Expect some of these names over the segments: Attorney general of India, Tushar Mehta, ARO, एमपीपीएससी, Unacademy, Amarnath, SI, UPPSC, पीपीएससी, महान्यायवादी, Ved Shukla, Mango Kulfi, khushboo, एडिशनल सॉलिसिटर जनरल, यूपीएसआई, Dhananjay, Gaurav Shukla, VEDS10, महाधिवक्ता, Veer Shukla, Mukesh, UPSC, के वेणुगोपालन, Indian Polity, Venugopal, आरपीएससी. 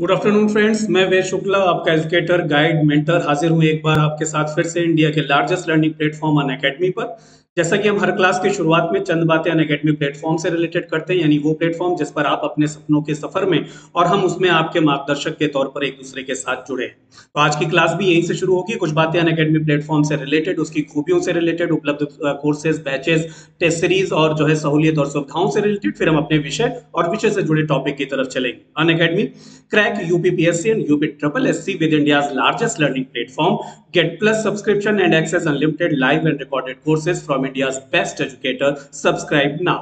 Good afternoon friends, मैं वेद शुक्ला आपका educator, guide, mentor हाजिर हूं एक बार आपके साथ फिर से इंडिया के लार्जेस्ट लर्निंग प्लेटफॉर्म अनअकैडमी पर। जैसा कि हम हर क्लास की शुरुआत में चंद बातें अनअकैडमी प्लेटफॉर्म से रिलेटेड करते हैं, यानी वो प्लेटफॉर्म जिस पर आप अपने सपनों के सफर में और हम उसमें आपके मार्गदर्शक के तौर पर एक दूसरे के साथ जुड़े हैं। तो आज की क्लास भी यहीं से शुरू होगी। कुछ बातें अनअकैडमी प्लेटफॉर्म से रिलेटेड, उसकी खूबियों से रिलेटेड, उपलब्ध कोर्सेज, बैचेज, टेस्ट सीरीज और जो है सहूलियत और सुविधाओं से रिलेटेड। फिर हम अपने विषय और विषय से जुड़े टॉपिक की तरफ चलेंगे। Unacademy crack UPPSC and UPSC with India's largest learning platform. Get plus subscription and access unlimited live and recorded courses from India's best educator. Subscribe now.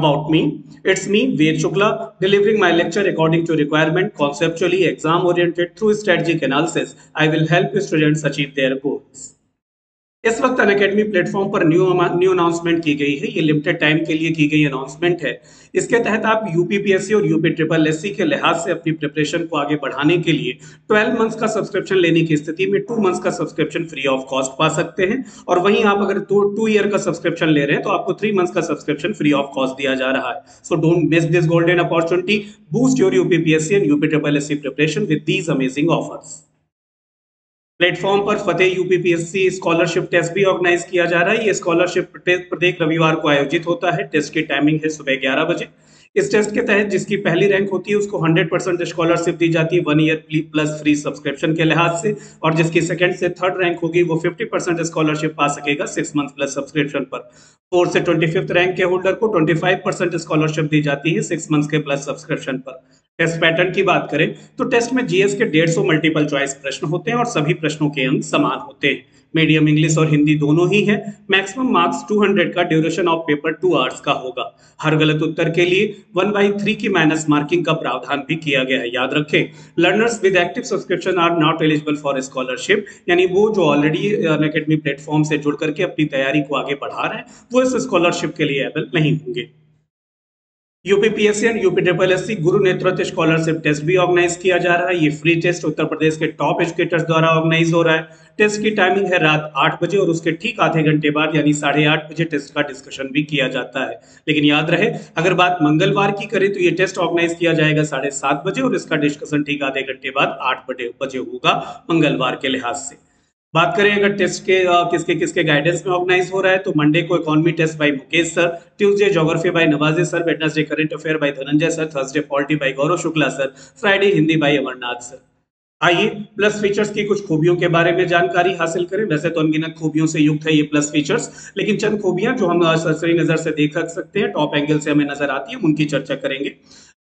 About me, it's me, Veer Shukla, delivering my lecture according to requirement, conceptually, exam-oriented, through strategic analysis. I will help students achieve their goals. इस वक्त Unacademy platform पर new announcement की गई है। ये limited time के लिए की गई अनाउंसमेंट है। इसके तहत आप यूपीपीएससी और यूपीएससी के लिहाज से अपनी प्रिपरेशन को आगे बढ़ाने के लिए 12 मंथ्स का सब्सक्रिप्शन लेने की स्थिति में 2 मंथ्स का सब्सक्रिप्शन फ्री ऑफ कॉस्ट पा सकते हैं। और वहीं आप अगर 2 ईयर का सब्सक्रिप्शन ले रहे हैं तो आपको 3 मंथ्स का सब्सक्रिप्शन फ्री ऑफ कॉस्ट दिया जा रहा है। So don't miss this golden opportunity, boost your UPPSC and UPSC preparation with these amazing offers. Platform पर फतेह यूपीपीएससी स्कॉलरशिप टेस्ट भी ऑर्गेनाइज किया जा रहा है। ये स्कॉलरशिप टेस्ट प्रत्येक रविवार को आयोजित होता है। टेस्ट की टाइमिंग है सुबह 11 बजे। इस टेस्ट के तहत जिसकी पहली रैंक होती है उसको 100% स्कॉलरशिप दी जाती है 1 ईयर प्लस फ्री सब्सक्रिप्शन के लिहाज से, और जिसकी सेकंड से थर्ड रैंक होगी वो 50% स्कॉलरशिप पा सकेगा 6 मंथ प्लस सब्सक्रिप्शन पर। 4th से 25th रैंक के होल्डर को 25% स्कॉलरशिप दी जाती है 6 मंथ के प्लस सब्सक्रिप्शन पर। टेस्ट पैटर्न की बात करें तो टेस्ट में जीएस के 150 मल्टीपल चॉइस प्रश्न होते हैं और सभी प्रश्नों के अंक समान होते हैं। मीडियम इंग्लिश और हिंदी दोनों ही है। मैक्सिमम मार्क्स 200 का, ड्यूरेशन ऑफ पेपर 2 आवर्स का होगा। हर गलत उत्तर के लिए 1/3 की माइनस मार्किंग का प्रावधान भी किया गया है। याद रखें, learners with active subscription are not eligible for scholarship, यानी वो जो ऑलरेडी अनअकैडमी प्लेटफॉर्म से जुड़ करके अपनी तैयारी को आगे बढ़ा रहे हैं वो इस स्कॉलरशिप के लिए एबल नहीं होंगे। UPPSC and UPSC Guru Netritva scholarship test भी ऑर्गेनाइज किया जा रहा है। ये फ्री टेस्ट उत्तर प्रदेश के टॉप एजुकेटर्स द्वारा ऑर्गेनाइज हो रहा है। टेस्ट की टाइमिंग है रात 8 बजे और उसके ठीक आधे घंटे बाद यानी 8:30 बजे टेस्ट का डिस्कशन भी किया जाता है। लेकिन याद रहे, अगर बात मंगलवार की करें तो ये टेस्ट ऑर्गेनाइज किया जाएगा 7:30 बजे और इसका डिस्कशन ठीक आधे घंटे बाद 8 बजे होगा मंगलवार के लिहाज से। बात करें अगर टेस्ट के किसके गाइडेंस में ऑर्गेनाइज हो रहा है तो मंडे को economy test by Mukesh sir, Tuesday geography by Nawaz sir, Wednesday current affair by Dhananjay sir, Thursday polity by Gaurav Shukla sir, Friday Hindi by Amarnath sir. आइए प्लस फीचर्स की कुछ खूबियों के बारे में जानकारी हासिल करें। वैसे तो अनगिनत खूबियों से युक्त है ये प्लस फीचर्स, लेकिन चंद खूबियां जो हम सरसरी नजर से देख सकते हैं, टॉप एंगल से हमें नजर आती है, उनकी चर्चा करेंगे।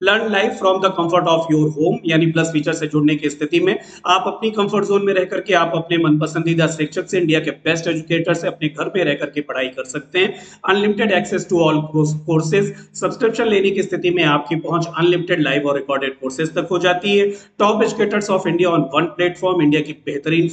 Learn life from the comfort of your home, यानी प्लस फीचर से जुड़ने की स्थिति में आप अपनी कंफर्ट जोन में रह करके आप अपने मन पसंदीदा शिक्षक से, इंडिया के बेस्ट एजुकेटर से अपने घर पे रह करके पढ़ाई कर सकते हैं। Unlimited access to all courses, subscription लेने की स्थिति में आपकी पहुंच अनलिमिटेड लाइव और रिकॉर्डेड कोर्सेज तक हो जाती है। Top educators of India on one platform, India की बेहतरीन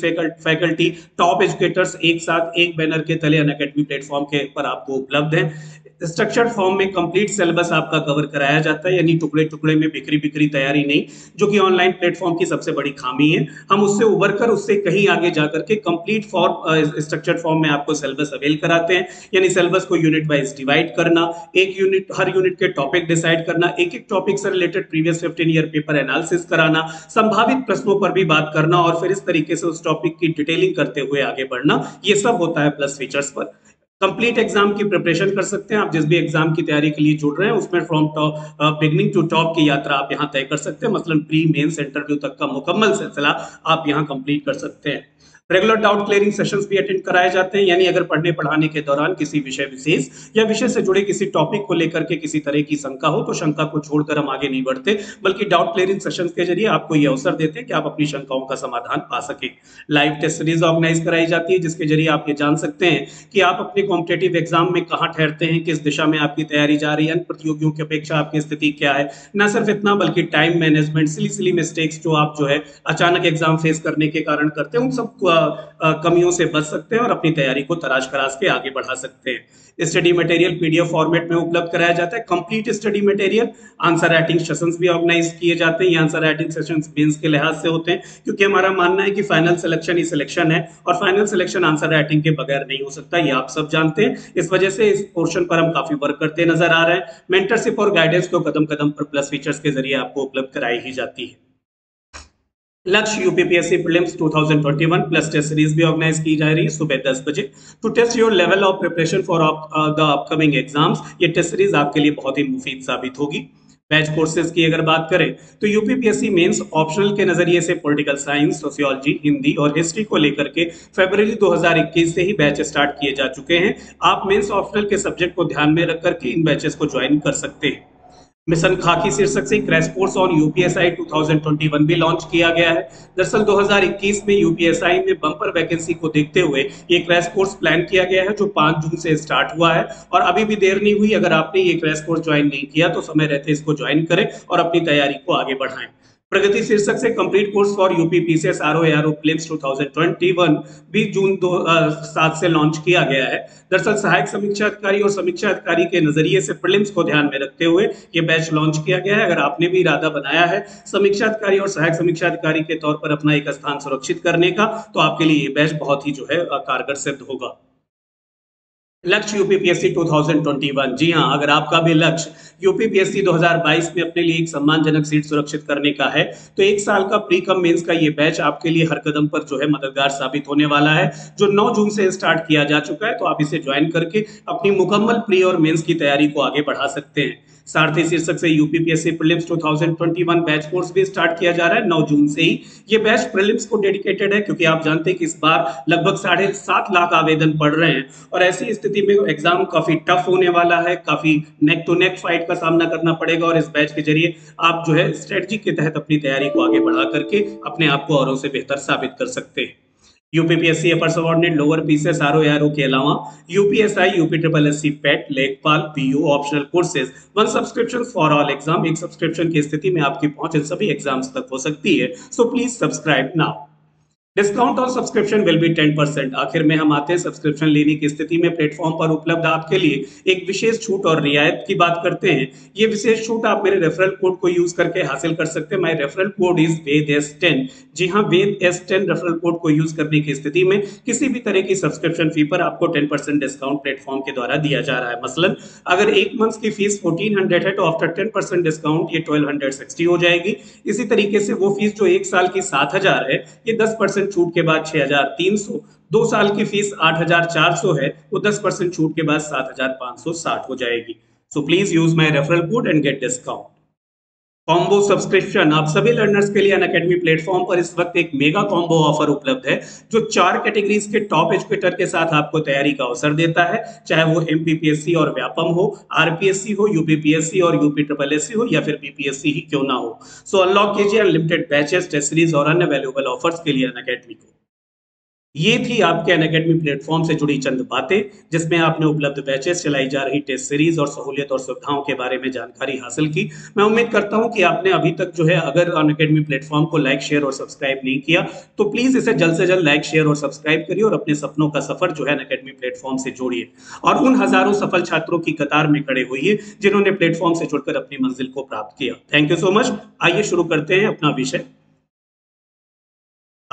फैकल्टी, टॉप एजुकेटर्स एक साथ एक बैनर के तले अनअकैडमी प्लेटफॉर्म के पर आपको उपलब्ध है। स्ट्रक्चर्ड फॉर्म में कंप्लीट सिलेबस आपका कवर कराया जाता है, यानी टुकड़े में बिखरी तैयारी नहीं, जो कि ऑनलाइन प्लेटफॉर्म की सबसे बड़ी खामी है। हम उससे उभर कर उससे कहीं आगे जाकर के कंप्लीट फॉर्म स्ट्रक्चर्ड फॉर्म में आपको सिलेबस अवेल कराते हैं, यानी सिलेबस को यूनिट वाइज डिवाइड करना, एक यूनिट हर यूनिट के टॉपिक डिसाइड करना, एक टॉपिक से related previous 15 year paper analysis कराना, संभावित प्रश्नों पर भी बात करना और फिर इस तरीके से उस टॉपिक की डिटेलिंग करते हुए आगे बढ़ना, ये सब होता है प्लस फीचर्स पर। कंप्लीट एग्जाम की प्रिपरेशन कर सकते हैं आप। जिस भी एग्जाम की तैयारी के लिए जुड़ रहे हैं उसमें from top beginning to top की यात्रा आप यहां तय कर सकते हैं, मसलन प्री मेंस इंटरव्यू तक का मुकम्मल सिलसिला आप यहां कंप्लीट कर सकते हैं। रेगुलर डाउट क्लियरिंग सेशंस भी अटेंड कराए जाते हैं, यानी अगर पढ़ने पढ़ाने के दौरान किसी विषय विशेष या विषय से जुड़े किसी टॉपिक को लेकर के किसी तरह की शंका हो तो शंका को छोड़कर हम आगे नहीं बढ़ते, बल्कि डाउट क्लियरिंग सेशंस के जरिए आपको ये अवसर देते हैं कि आप अपनी शंकाओं का समाधान पा सकें। लाइव टेस्ट सीरीज ऑर्गेनाइज कराई जाती है जिसके जरिए आप ये जान सकते हैं कि आप अपने कॉम्पिटेटिव एग्जाम में कहाँ ठहरते हैं, किस दिशा में आपकी तैयारी जा रही है, प्रतियोगियों की अपेक्षा आपकी स्थिति क्या है। न सिर्फ इतना बल्कि टाइम मैनेजमेंट, सिली मिस्टेक्स जो आप जो है अचानक एग्जाम फेस करने के कारण करते हैं, उन सबको कमियों से बच सकते हैं और अपनी तैयारी को तराश खराश के आगे बढ़ा सकते हैं। स्टडी मटेरियल पीडीएफ फॉर्मेट में उपलब्ध कराया जाता है। Complete study material, answer writing sessions भी ऑर्गेनाइज किए जाते हैं। ये आंसर राइटिंग सेशंस मेंस के लिहाज से होते हैं, क्योंकि हमारा मानना है कि फाइनल सिलेक्शन ही सिलेक्शन है और फाइनल सिलेक्शन आंसर राइटिंग के बगैर नहीं हो सकता, ये आप सब जानते हैं। इस वजह से इस पोर्शन पर हम काफी वर्क करते नजर आ रहे हैं। मेंटरशिप और गाइडेंस तो कदम कदम पर प्लस फीचर्स के जरिए आपको उपलब्ध कराई ही जाती है। Lakshya UPPSC prelims 2021 plus test series भी ऑर्गेनाइज की जा रही है सुबह 10 बजे to test your level of preparation for the upcoming exams. ये टेस्ट सीरीज आपके लिए बहुत ही मुफीद साबित होगी। बैच कोर्सेज की अगर बात करें तो यूपीपीएससी मेंस ऑप्शनल के नजरिए से पॉलिटिकल साइंस, सोशियोलॉजी, हिंदी और हिस्ट्री को लेकर के फरवरी 2021 से ही बैच स्टार्ट किए जा चुके हैं। आप मेंस ऑप्शनल के सब्जेक्ट को ध्यान में रखकर के इन बैचेस को ज्वाइन कर सकते हैं। मिशन खाकी शीर्षक से क्रैश कोर्स ऑन यूपीएसआई 2021 भी लॉन्च किया गया है। दरअसल 2021 में यूपीएसआई में बम्पर वैकेंसी को देखते हुए ये क्रैश कोर्स प्लान किया गया है, जो 5 जून से स्टार्ट हुआ है और अभी भी देर नहीं हुई। अगर आपने ये क्रैश कोर्स ज्वाइन नहीं किया तो समय रहते इसको ज्वाइन करें और अपनी तैयारी को आगे बढ़ाएं। प्रगति शीर्षक से complete course for UP PCS RO ARO prelims 2021 भी जून 2007 से लॉन्च किया गया है। दरअसल सहायक समीक्षा अधिकारी और समीक्षा अधिकारी के नजरिए से प्रीलिम्स को ध्यान में रखते हुए ये बैच लॉन्च किया गया है। अगर आपने भी इरादा बनाया है समीक्षा अधिकारी और सहायक समीक्षा अधिकारी के तौर पर अपना एक स्थान सुरक्षित करने का, तो आपके लिए ये बैच बहुत ही जो है कारगर सिद्ध होगा। लक्ष्य यूपीपीएससी 2021। जी हाँ, अगर आपका भी लक्ष्य यूपीपीएससी 2022 में अपने लिए एक सम्मानजनक सीट सुरक्षित करने का है तो एक साल का प्री कम मेंस का ये बैच आपके लिए हर कदम पर जो है मददगार साबित होने वाला है, जो 9 जून से स्टार्ट किया जा चुका है। तो आप इसे ज्वाइन करके अपनी मुकम्मल प्री और मेंस की तैयारी को आगे बढ़ा सकते हैं। सारथी शीर्षक से यूपीपीएससी प्रीलिम्स 2021 बैच कोर्स भी स्टार्ट किया जा रहा है 9 जून से ही। ये बैच प्रीलिम्स को डेडिकेटेड है, क्योंकि आप जानते हैं कि इस बार लगभग 7.5 लाख आवेदन पड़ रहे हैं और ऐसी स्थिति में एग्जाम काफी टफ होने वाला है, काफी नेक टू नेक फाइट का सामना करना पड़ेगा। और इस बैच के जरिए आप जो है स्ट्रेटजी के तहत अपनी तैयारी को आगे बढ़ा करके अपने आप को औरों से बेहतर साबित कर सकते हैं। UPPSC upper subordinate, lower PCS RO ARO के अलावा यूपीएसआई, यूपीएससी पेट, लेखपाल, PU, optional courses, 1 subscription for all exam. एक सब्सक्रिप्शन की स्थिति में आपकी पहुंच इन सभी एग्जाम्स तक हो सकती है, so please subscribe now. Discount on subscription will be 10%। आखिर में हम आते हैं सब्सक्रिप्शन लेने की स्थिति में प्लेटफॉर्म पर उपलब्ध आपके लिए एक विशेष छूट और रियायत की बात करते हैं। ये विशेष छूट आप मेरे रेफरल कोड को यूज करके हासिल कर सकते हैं। My referral code is VEDS10। जी हाँ, VEDS10 रेफरल कोड को यूज करने की स्थिति में किसी भी तरह की सब्सक्रिप्शन फी पर आपको 10% डिस्काउंट प्लेटफॉर्म के द्वारा दिया जा रहा है। मसलन अगर एक मंथ की फीस 1400 है तो आफ्टर 10% डिस्काउंट ये 1260 हो जाएगी। इसी तरीके से वो फीस जो एक साल की 7000 है, ये 10% छूट के बाद 6300, 2 साल की फीस 8400 है, वो 10% छूट के बाद 7560 हो जाएगी। So please use my referral code and get discount. Combo subscription, आप सभी लर्नर्स के लिए अनअकैडमी प्लेटफॉर्म पर इस वक्त एक मेगा कॉम्बो ऑफर उपलब्ध है, जो 4 कैटेगरीज के टॉप एजुकेटर के साथ आपको तैयारी का अवसर देता है, चाहे वो एमपीपीएससी और व्यापम हो, आरपीएससी हो, यूपीपीएससी और यूपीएससी हो, या फिर पीपीएससी ही क्यों ना हो। सो अनलॉक कीजिए अनलिमिटेड बैचेस, टेस्ट सीरीज और अन्य वैल्यूएबल ऑफर्स के लिए अनअकैडमी को। ये थी आपके अनअकैडमी प्लेटफॉर्म से जुड़ी चंद बातें, जिसमें आपने उपलब्ध बैचेस, चलाई जा रही टेस्ट सीरीज और सहूलियत और सुविधाओं के बारे में जानकारी हासिल की। मैं उम्मीद करता हूं कि आपने अभी तक जो है अगर अनअकैडमी प्लेटफॉर्म को लाइक, शेयर और सब्सक्राइब नहीं किया तो प्लीज़ इसे जल्द से जल्द लाइक, शेयर और सब्सक्राइब करिए और अपने सपनों का सफर जो है अनअकैडमी प्लेटफॉर्म से जोड़िए और उन हज़ारों सफल छात्रों की कतार में खड़े होइए जिन्होंने प्लेटफॉर्म से जुड़कर अपनी मंजिल को प्राप्त किया। Thank you so much. आइए शुरू करते हैं अपना विषय।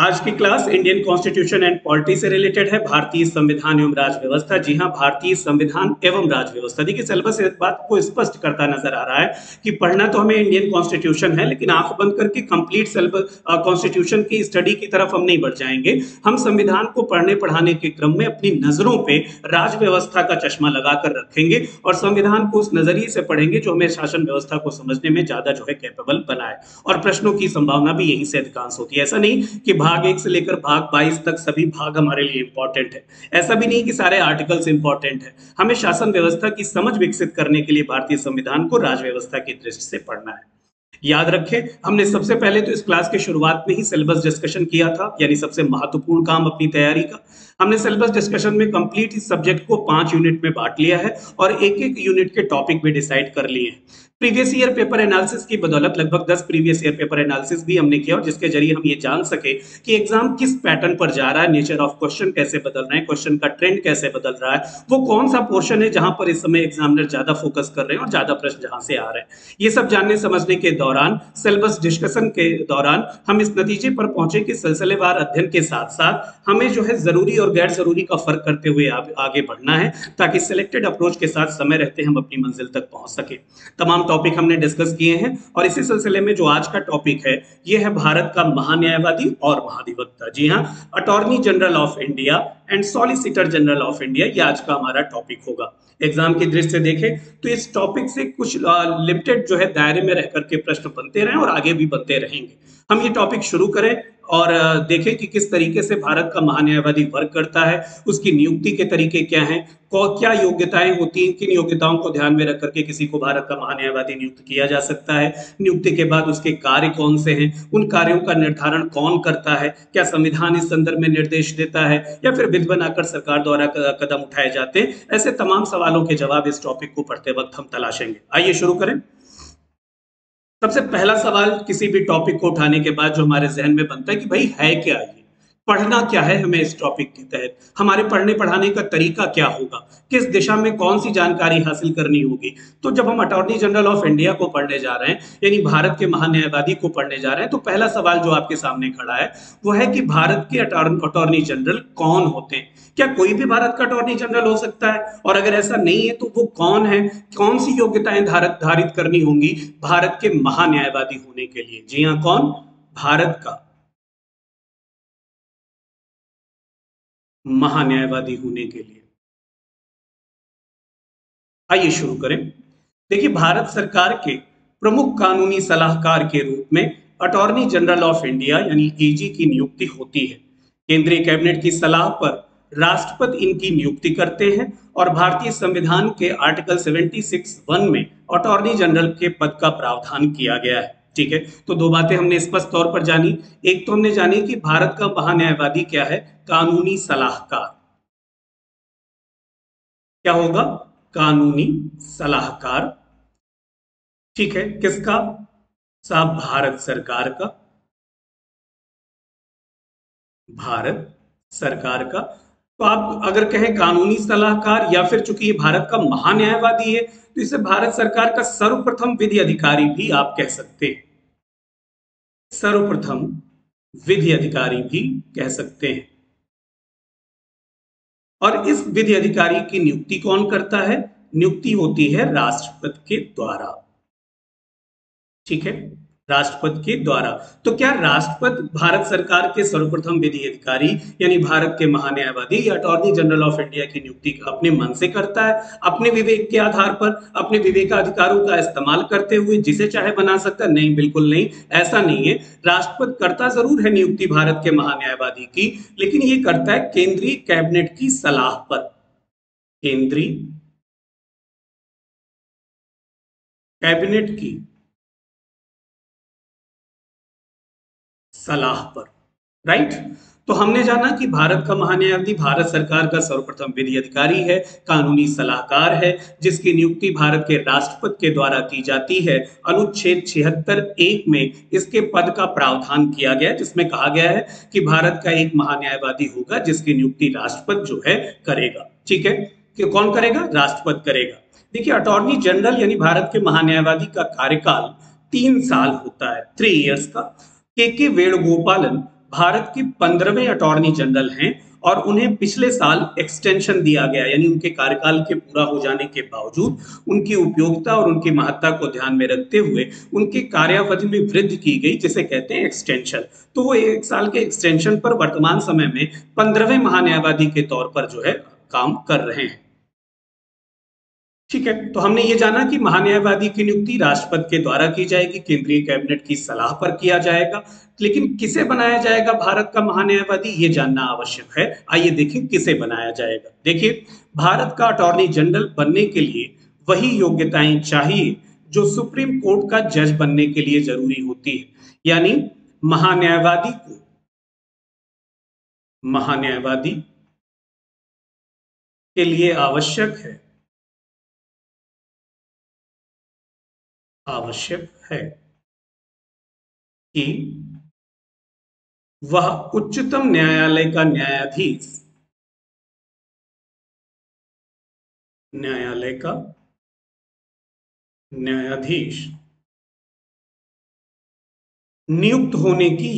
आज की class Indian constitution and polity से रिलेटेड है, भारतीय संविधान एवं राज व्यवस्था। जी हाँ, भारतीय संविधान एवं राज व्यवस्था। देखिए सिलेबस इस बात को स्पष्ट करता नजर आ रहा है कि पढ़ना तो हमें इंडियन कॉन्स्टिट्यूशन है, लेकिन आंख बंद करके कंप्लीट सिलेबस कॉन्स्टिट्यूशन की स्टडी की तरफ हम नहीं बढ़ जाएंगे। हम संविधान को पढ़ने पढ़ाने के क्रम में अपनी नजरों पर राज व्यवस्था का चश्मा लगाकर रखेंगे और संविधान को उस नजरिए से पढ़ेंगे जो हमें शासन व्यवस्था को समझने में ज्यादा जो है कैपेबल बनाए। और प्रश्नों की संभावना भी यहीं से अधिकांश होती है। ऐसा नहीं कि भाग 1 से लेकर भाग 22 तक सभी भाग हमारे लिए इंपॉर्टेंट है, ऐसा भी नहीं कि सारे आर्टिकल्स इंपॉर्टेंट है। हमें शासन व्यवस्था की समझ विकसित करने के लिए भारतीय संविधान को राज व्यवस्था की दृष्टि से पढ़ना है। याद रखें, हमने सबसे पहले तो इस क्लास के शुरुआत में ही सिलेबस डिस्कशन किया था, यानी सबसे महत्वपूर्ण काम अपनी तैयारी का। हमने सिलेबस डिस्कशन में कंप्लीट इस सब्जेक्ट को 5 यूनिट में बांट लिया है और एक एक यूनिट के टॉपिक भी डिसाइड कर लिए हैं। प्रीवियस ईयर पेपर एनालिसिस की बदौलत लगभग 10 प्रीवियस ईयर पेपर एनालिसिस भी हमने किया और जिसके जरिए हम ये जान सके कि एग्जाम किस पैटर्न पर जा रहा है, नेचर ऑफ क्वेश्चन कैसे बदल रहे हैं, क्वेश्चन का ट्रेंड कैसे बदल रहा है, वो कौन सा पोर्शन है जहां पर इस समय एग्जामिनर ज्यादा फोकस कर रहे हैं और ज्यादा प्रश्न जहां से आ रहे हैं। ये सब जानने समझने के दौरान सिलेबस डिस्कशन के दौरान हम इस नतीजे पर पहुंचे कि सिलसिलेवार अध्ययन के साथ साथ हमें जो है जरूरी और गैर जरूरी का फर्क करते हुए आगे बढ़ना है ताकि सिलेक्टेड अप्रोच के साथ समय रहते हम अपनी मंजिल तक पहुंच सके। तमाम टॉपिक हमने डिस्कस किए हैं और इसी सिलसिले में जो आज का टॉपिक है ये है भारत का महान्यायवादी और महाधिवक्ता। जी हां, attorney general of India and solicitor general of India, ये आज का हमारा टॉपिक होगा। एग्जाम की दृष्टि से देखें तो इस टॉपिक से कुछ लिमिटेड जो है दायरे में रहकर के प्रश्न बनते रहे और आगे भी बनते रहेंगे। हम ये टॉपिक शुरू करें और देखें कि किस तरीके से भारत का महान्यायवादी वर्क करता है, उसकी नियुक्ति के तरीके क्या हैं, क्या योग्यताएं होती हैं, किन योग्यताओं को ध्यान में रख करके किसी को भारत का महान्यायवादी नियुक्त किया जा सकता है, नियुक्ति के बाद उसके कार्य कौन से हैं, उन कार्यों का निर्धारण कौन करता है, क्या संविधान इस संदर्भ में निर्देश देता है या फिर विधि बनाकर सरकार द्वारा कदम उठाए जाते हैं, ऐसे तमाम सवालों के जवाब इस टॉपिक को पढ़ते वक्त हम तलाशेंगे। आइए शुरू करें। सबसे पहला सवाल किसी भी टॉपिक को उठाने के बाद जो हमारे जहन में बनता है कि भाई है क्या, ये पढ़ना क्या है, हमें इस टॉपिक के तहत हमारे पढ़ने पढ़ाने का तरीका क्या होगा, किस दिशा में कौन सी जानकारी हासिल करनी होगी। तो जब हम अटॉर्नी जनरल ऑफ इंडिया को पढ़ने जा रहे हैं यानी भारत के महान्यायवादी को पढ़ने जा रहे हैं तो पहला सवाल जो आपके सामने खड़ा है वो है कि भारत के अटॉर्नी जनरल कौन होते हैं, क्या कोई भी भारत का अटॉर्नी जनरल हो सकता है और अगर ऐसा नहीं है तो वो कौन है, कौन सी योग्यताएं धारित करनी होंगी भारत के महान्यायवादी होने के लिए। जी हाँ, कौन? भारत का महान्यायवादी होने के लिए। आइए शुरू करें। देखिए, भारत सरकार के प्रमुख कानूनी सलाहकार के रूप में अटॉर्नी जनरल ऑफ इंडिया यानी एजी की नियुक्ति होती है। केंद्रीय कैबिनेट की सलाह पर राष्ट्रपति इनकी नियुक्ति करते हैं और भारतीय संविधान के आर्टिकल 76(1) में अटॉर्नी जनरल के पद का प्रावधान किया गया है। ठीक है, तो दो बातें हमने स्पष्ट तौर पर जानी। एक तो हमने जानी कि भारत का महान्यायवादी क्या है, कानूनी सलाहकार। क्या होगा? कानूनी सलाहकार। ठीक है, किसका? साहब, भारत सरकार का। भारत सरकार का। तो आप अगर कहें कानूनी सलाहकार या फिर चूंकि ये भारत का महान्यायवादी है तो इसे भारत सरकार का सर्वप्रथम विधि अधिकारी भी आप कह सकते हैं, सर्वप्रथम विधि अधिकारी भी कह सकते हैं। और इस विधि अधिकारी की नियुक्ति कौन करता है? नियुक्ति होती है राष्ट्रपति के द्वारा। ठीक है, राष्ट्रपति के द्वारा। तो क्या राष्ट्रपति भारत सरकार के सर्वप्रथम विधि अधिकारी यानी भारत के महान्यायवादी या अटॉर्नी जनरल ऑफ इंडिया की नियुक्ति अपने मन से करता है, अपने विवेक के आधार पर, अपने विवेकाधिकारों का इस्तेमाल करते हुए जिसे चाहे बना सकता है? नहीं, बिल्कुल नहीं, ऐसा नहीं है। राष्ट्रपति करता जरूर है नियुक्ति भारत के महान्यायवादी की, लेकिन ये करता है केंद्रीय कैबिनेट की सलाह पर। केंद्रीय कैबिनेट की सलाह पर, राइट। तो हमने जाना कि भारत का महान्यायवादी भारत सरकार का सर्वप्रथम विधि अधिकारी है, कानूनी सलाहकार है, जिसकी नियुक्ति भारत के राष्ट्रपति के द्वारा की जाती है। अनुच्छेद 76(1) में इसके पद का प्रावधान किया गया जिसमें कहा गया है कि भारत का एक महान्यायवादी होगा जिसकी नियुक्ति राष्ट्रपति जो है करेगा। ठीक है, कि कौन करेगा? राष्ट्रपति करेगा। देखिए, अटॉर्नी जनरल यानी भारत के महान्यायवादी का कार्यकाल 3 साल होता है, 3 इयर्स का। के वेणुगोपालन भारत के 15वें अटॉर्नी जनरल हैं और उन्हें पिछले साल एक्सटेंशन दिया गया, यानी उनके कार्यकाल के पूरा हो जाने के बावजूद उनकी उपयोगिता और उनकी महत्ता को ध्यान में रखते हुए उनके कार्यावधि में वृद्धि की गई जिसे कहते हैं एक्सटेंशन। तो वो 1 साल के एक्सटेंशन पर वर्तमान समय में 15वें महान्यायवादी के तौर पर जो है काम कर रहे हैं। ठीक है, तो हमने ये जाना कि महान्यायवादी की नियुक्ति राष्ट्रपति के द्वारा की जाएगी, केंद्रीय कैबिनेट की सलाह पर किया जाएगा, लेकिन किसे बनाया जाएगा भारत का महान्यायवादी ये जानना आवश्यक है। आइए देखें किसे बनाया जाएगा। देखिए, भारत का अटॉर्नी जनरल बनने के लिए वही योग्यताएं चाहिए जो सुप्रीम कोर्ट का जज बनने के लिए जरूरी होती है, यानी महान्यायवादी को के लिए आवश्यक है कि वह उच्चतम न्यायालय का न्यायाधीश नियुक्त होने की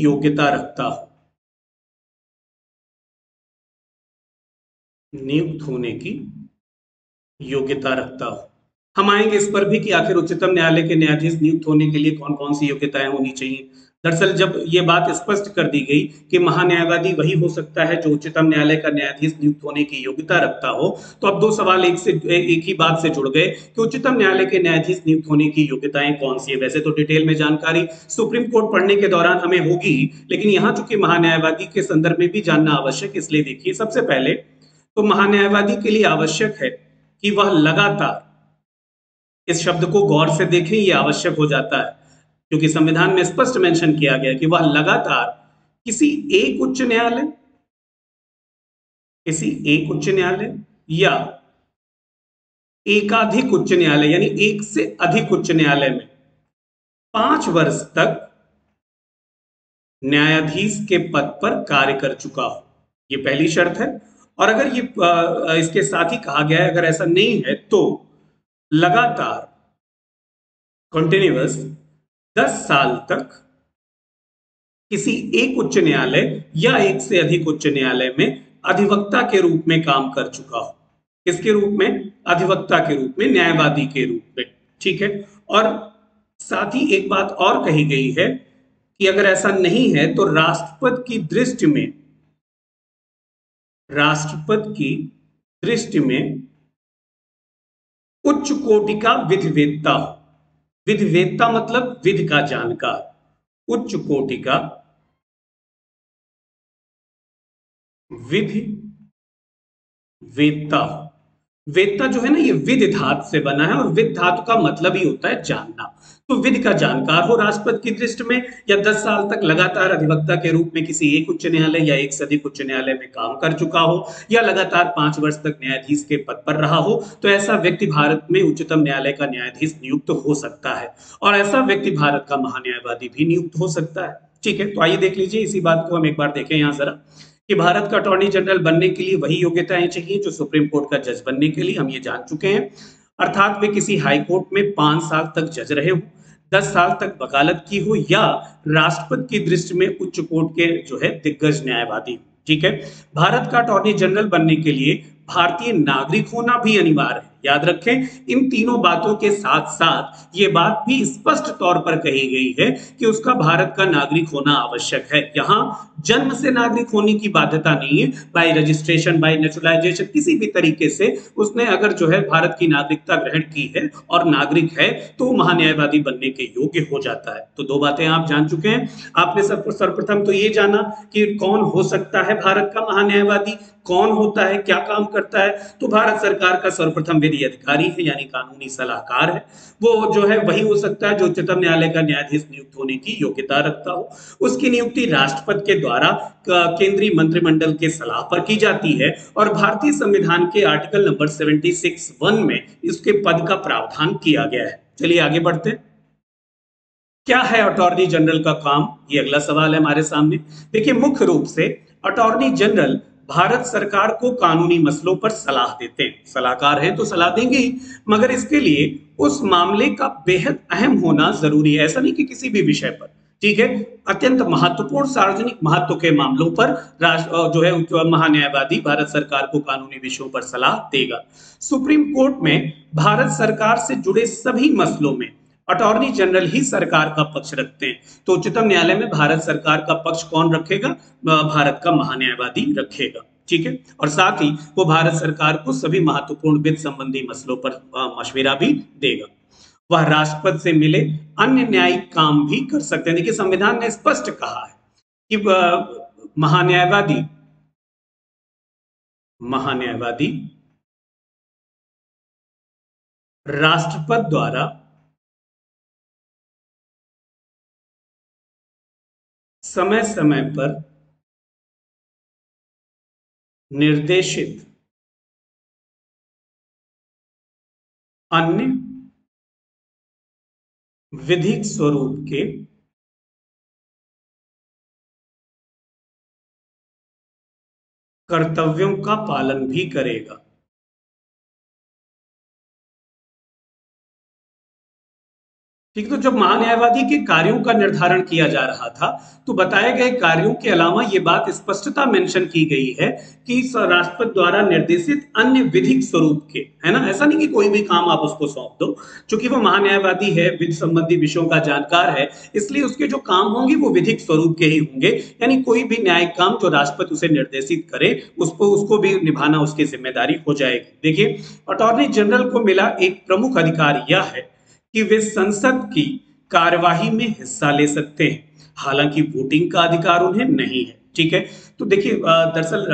योग्यता रखता हो हम आएंगे इस पर भी कि आखिर उच्चतम न्यायालय के न्यायाधीश नियुक्त होने के लिए कौन कौन सी योग्यताएं होनी चाहिए। दरअसल जब ये बात स्पष्ट कर दी गई कि महान्यायवादी वही हो सकता है जो उच्चतम न्यायालय का न्यायाधीश नियुक्त होने की योग्यता रखता हो, तो अब दो सवाल एक ही बात से जुड़ गए कि उच्चतम न्यायालय के न्यायाधीश नियुक्त होने की योग्यताएं कौन सी है। वैसे तो डिटेल में जानकारी सुप्रीम कोर्ट पढ़ने के दौरान हमें होगी, लेकिन यहाँ चूंकि महान्यायवादी के संदर्भ में भी जानना आवश्यक, इसलिए देखिए। सबसे पहले तो महान्यायवादी के लिए आवश्यक है कि वह लगातार, इस शब्द को गौर से देखें, ये आवश्यक हो जाता है क्योंकि संविधान में स्पष्ट मेंशन किया गया कि वह लगातार किसी एक उच्च न्यायालय या एकाधिक उच्च न्यायालय यानी एक से अधिक उच्च न्यायालय में 5 वर्ष तक न्यायाधीश के पद पर कार्य कर चुका हो। यह पहली शर्त है। और अगर ये इसके साथ ही कहा गया है अगर ऐसा नहीं है तो लगातार कंटिन्यूअस 10 साल तक किसी एक उच्च न्यायालय या एक से अधिक उच्च न्यायालय में अधिवक्ता के रूप में काम कर चुका हो। किसके रूप में? अधिवक्ता के रूप में, न्यायवादी के रूप में। ठीक है। और साथ ही एक बात और कही गई है कि अगर ऐसा नहीं है तो राष्ट्रपति की दृष्टि में उच्च कोटि का विधिवेत्ता हो। विधिवेत्ता मतलब विधि का जानकार, उच्च कोटि का विधिवेत्ता। वेत्ता जो है ना, ये विधि धातु से बना है और विधि धातु का मतलब ही होता है जानना, तो विधि का जानकार हो राष्ट्रपति की दृष्टि में, या 10 साल तक लगातार अधिवक्ता के रूप में किसी एक उच्च न्यायालय या एक से अधिक उच्च न्यायालय में काम कर चुका हो, या लगातार 5 वर्ष तक न्यायाधीश के पद पर रहा हो, तो ऐसा व्यक्ति भारत में उच्चतम न्यायालय का न्यायाधीश नियुक्त हो सकता है और ऐसा व्यक्ति भारत का महान्यायवादी भी नियुक्त हो सकता है। ठीक है। तो आइए देख लीजिए इसी बात को हम एक बार देखें यहाँ जरा कि भारत का अटॉर्नी जनरल बनने के लिए वही योग्यताएं चाहिए जो सुप्रीम कोर्ट का जज बनने के लिए, हम ये जान चुके हैं, अर्थात वे किसी हाई कोर्ट में 5 साल तक जज रहे हो, 10 साल तक वकालत की हो, या राष्ट्रपति की दृष्टि में उच्च कोर्ट के जो है दिग्गज न्यायवादी। ठीक है। भारत का अटॉर्नी जनरल बनने के लिए भारतीय नागरिक होना भी अनिवार्य है। याद रखें, इन तीनों बातों के साथ साथ ये बात भी स्पष्ट तौर पर कही गई है कि उसका भारत का नागरिक होना आवश्यक है। यहाँ जन्म से नागरिक होने की बाध्यता नहीं है। बाय रजिस्ट्रेशन, बाय नेचुरलाइजेशन, किसी भी तरीके से उसने अगर जो है भारत की नागरिकता ग्रहण की है और नागरिक है तो महान्यायवादी बनने के योग्य हो जाता है। तो दो बातें आप जान चुके हैं। आपने सर्वप्रथम तो ये जाना कि कौन हो सकता है भारत का महान्यायवादी, कौन होता है, क्या काम करता है। तो भारत सरकार का सर्वप्रथम विधि अधिकारी है यानी कानूनी सलाहकार है, वो जो है वही हो सकता है जो उच्चतम न्यायालय का न्यायाधीश नियुक्त होने की योग्यता रखता हो। उसकी नियुक्ति राष्ट्रपति के द्वारा केंद्रीय मंत्रिमंडल के सलाह पर की जाती है और भारतीय संविधान के आर्टिकल नंबर 76(1) में इसके पद का प्रावधान किया गया है। चलिए आगे बढ़ते हैं। क्या है अटॉर्नी जनरल का काम, ये अगला सवाल है हमारे सामने। देखिए, मुख्य रूप से अटॉर्नी जनरल भारत सरकार को कानूनी मसलों पर सलाह देते हैं। सलाहकार है तो सलाह देंगे ही, मगर इसके लिए उस मामले का बेहद अहम होना जरूरी है। ऐसा नहीं कि किसी भी विषय पर, ठीक है, अत्यंत महत्वपूर्ण सार्वजनिक महत्व के मामलों पर जो है महान्यायवादी भारत सरकार को कानूनी विषयों पर सलाह देगा। सुप्रीम कोर्ट में भारत सरकार से जुड़े सभी मसलों में अटॉर्नी जनरल ही सरकार का पक्ष रखते हैं। तो उच्चतम न्यायालय में भारत सरकार का पक्ष कौन रखेगा? भारत का महान्यायवादी रखेगा। ठीक है। और साथ ही वो भारत सरकार को सभी महत्वपूर्ण वित्त संबंधी मसलों पर मशविरा भी देगा। वह राष्ट्रपति से मिले अन्य न्यायिक काम भी कर सकते हैं। देखिए, संविधान ने स्पष्ट कहा है कि महान्यायवादी राष्ट्रपति द्वारा समय समय पर निर्देशित अन्य विधिक स्वरूप के कर्तव्यों का पालन भी करेगा। ठीक, तो जब महान्यायवादी के कार्यों का निर्धारण किया जा रहा था तो बताए गए कार्यों के अलावा ये बात स्पष्टता मेंशन की गई है कि राष्ट्रपति द्वारा निर्देशित अन्य विधिक स्वरूप के, है ना, ऐसा नहीं कि कोई भी काम आप उसको सौंप दो, क्योंकि वो महान्यायवादी है, विधि संबंधी विषयों का जानकार है, इसलिए उसके जो काम होंगे वो विधिक स्वरूप के ही होंगे। यानी कोई भी न्यायिक काम जो राष्ट्रपति उसे निर्देशित करे उसको भी निभाना उसकी जिम्मेदारी हो जाएगी। देखिए, अटॉर्नी जनरल को मिला एक प्रमुख अधिकार यह है कि वे संसद की कार्यवाही में हिस्सा ले सकते हैं, हालांकि वोटिंग का अधिकार उन्हें नहीं है। ठीक है, तो देखिए, दरअसल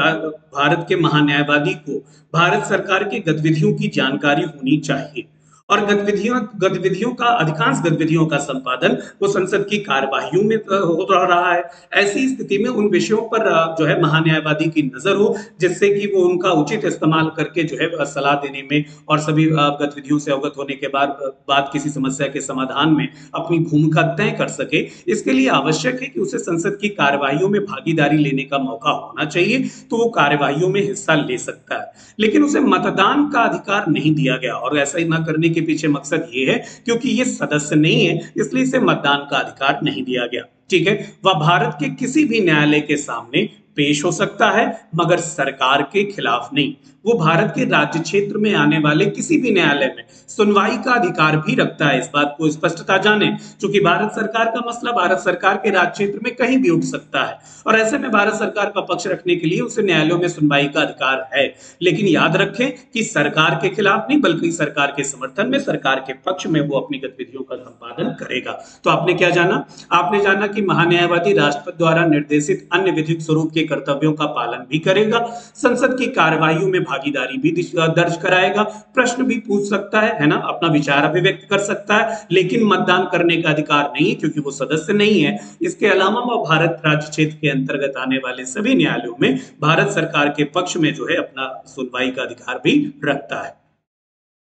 भारत के महान्यायवादी को भारत सरकार के गतिविधियों की जानकारी होनी चाहिए और अधिकांश गतिविधियों का संपादन वो संसद की कार्यवाहियों में हो रहा है। ऐसी स्थिति में उन विषयों पर जो है महान्यायवादी की नजर हो, जिससे कि वो उनका उचित इस्तेमाल करके जो है सलाह देने में और सभी गतिविधियों से अवगत होने के बाद किसी समस्या के समाधान में अपनी भूमिका तय कर सके। इसके लिए आवश्यक है कि उसे संसद की कार्यवाहियों में भागीदारी लेने का मौका होना चाहिए, तो वो कार्यवाहियों में हिस्सा ले सकता है, लेकिन उसे मतदान का अधिकार नहीं दिया गया। और ऐसा ही न करने के पीछे मकसद ये है क्योंकि ये सदस्य नहीं है, इसलिए इसे मतदान का अधिकार नहीं दिया गया। ठीक है, वह भारत के किसी भी न्यायालय के सामने पेश हो सकता है, मगर सरकार के खिलाफ नहीं। वो भारत के राज्य क्षेत्र में आने वाले किसी भी न्यायालय में सुनवाई का अधिकार भी रखता है। इस बात को स्पष्टता जाने, क्योंकि भारत सरकार का मसला भारत सरकार के राज्य क्षेत्र में कहीं भी उठ सकता है और ऐसे में भारत सरकार का पक्ष रखने के लिए उसे न्यायालयों में सुनवाई का अधिकार है। लेकिन याद रखें कि सरकार के खिलाफ नहीं, बल्कि सरकार के समर्थन में, सरकार के पक्ष में वो अपनी गतिविधियों का संपादन करेगा। तो आपने क्या जाना? आपने जाना कि महान्यायवादी राष्ट्रपति द्वारा निर्देशित अन्य विधिक स्वरूप के कर्तव्यों का पालन भी करेगा, संसद की कार्यवाहियों में भागीदारी भी दर्ज कराएगा, प्रश्न भी पूछ सकता है ना, अपना विचार अभिव्यक्त कर सकता है, लेकिन मतदान करने का अधिकार नहीं है क्योंकि वो सदस्य नहीं है। इसके अलावा वह भारत राज्य क्षेत्र के अंतर्गत आने वाले सभी न्यायालयों में भारत सरकार के पक्ष में जो है अपना सुनवाई का अधिकार भी रखता है।